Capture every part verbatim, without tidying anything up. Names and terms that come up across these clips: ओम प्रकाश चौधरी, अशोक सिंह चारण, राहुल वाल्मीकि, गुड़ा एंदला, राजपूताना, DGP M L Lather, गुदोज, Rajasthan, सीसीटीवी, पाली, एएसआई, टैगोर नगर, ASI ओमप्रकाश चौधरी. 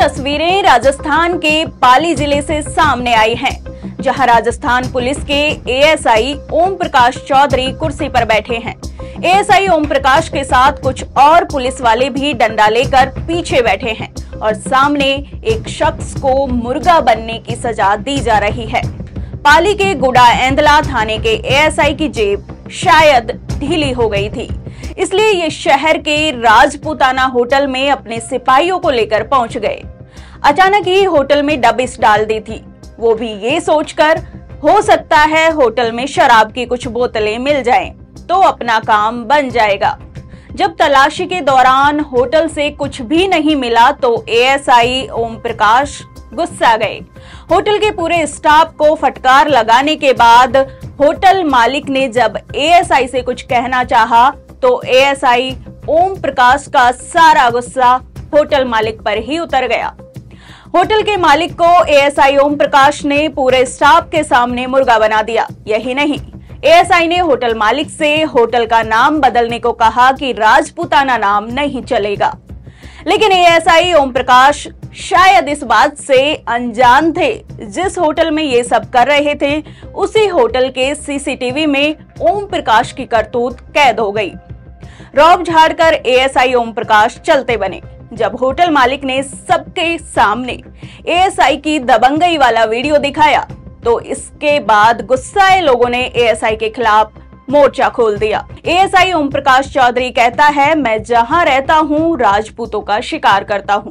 तस्वीरें राजस्थान के पाली जिले से सामने आई हैं, जहां राजस्थान पुलिस के एएसआई ओम प्रकाश चौधरी कुर्सी पर बैठे हैं। एएसआई ओम प्रकाश के साथ कुछ और पुलिस वाले भी डंडा लेकर पीछे बैठे हैं और सामने एक शख्स को मुर्गा बनने की सजा दी जा रही है। पाली के गुड़ा एंदला थाने के एएसआई की जेब शायद ढीली हो गई थी, इसलिए ये शहर के राजपूताना होटल में अपने सिपाहियों को लेकर पहुंच गए। अचानक ही होटल में डबिस डाल दी थी, वो भी ये सोचकर हो सकता है होटल में शराब की कुछ बोतलें मिल जाएं, तो अपना काम बन जाएगा। जब तलाशी के दौरान होटल से कुछ भी नहीं मिला तो एएसआई ओम प्रकाश गुस्सा गए। होटल के पूरे स्टाफ को फटकार लगाने के बाद होटल मालिक ने जब एएसआई से कुछ कहना चाहा तो एएसआई ओम प्रकाश का सारा गुस्सा होटल मालिक पर ही उतर गया। होटल के मालिक को एएसआई ओम प्रकाश ने पूरे स्टाफ के सामने मुर्गा बना दिया। यही नहीं, एएसआई ने होटल मालिक से होटल का नाम बदलने को कहा कि राजपूताना नाम नहीं चलेगा, लेकिन एएसआई ओम प्रकाश शायद इस बात से अनजान थे, जिस होटल में ये सब कर रहे थे उसी होटल के सीसीटीवी में ओम प्रकाश की करतूत कैद हो गई। रौब झाड़कर एएसआई ओम प्रकाश चलते बने। जब होटल मालिक ने सबके सामने एएसआई की दबंगई वाला वीडियो दिखाया तो इसके बाद गुस्साए लोगों ने एएसआई के खिलाफ मोर्चा खोल दिया। एएसआई ओम प्रकाश चौधरी कहता है, मैं जहां रहता हूं राजपूतों का शिकार करता हूं।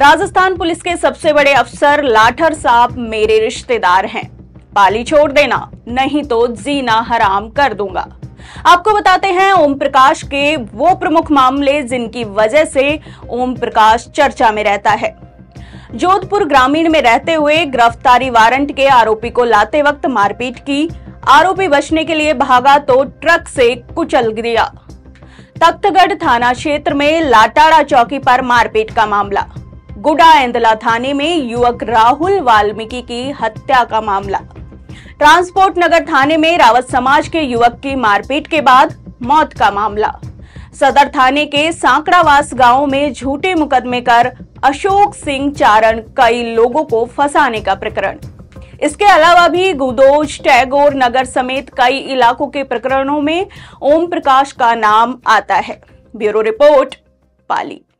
राजस्थान पुलिस के सबसे बड़े अफसर लाठर साहब मेरे रिश्तेदार हैं। पाली छोड़ देना, नहीं तो जीना हराम कर दूंगा। आपको बताते हैं ओम प्रकाश के वो प्रमुख मामले जिनकी वजह से ओम प्रकाश चर्चा में रहता है। जोधपुर ग्रामीण में रहते हुए गिरफ्तारी वारंट के आरोपी को लाते वक्त मारपीट की। आरोपी बचने के लिए भागा तो ट्रक से कुचल गया। तख्तगढ़ थाना क्षेत्र में लाटाड़ा चौकी पर मारपीट का मामला। गुड़ा एंदला थाने में युवक राहुल वाल्मीकि की हत्या का मामला। ट्रांसपोर्ट नगर थाने में रावत समाज के युवक की मारपीट के बाद मौत का मामला। सदर थाने के सांकड़ावास गांव में झूठे मुकदमे कर अशोक सिंह चारण कई लोगों को फंसाने का प्रकरण। इसके अलावा भी गुदोज, टैगोर नगर समेत कई इलाकों के प्रकरणों में ओम प्रकाश का नाम आता है। ब्यूरो रिपोर्ट, पाली।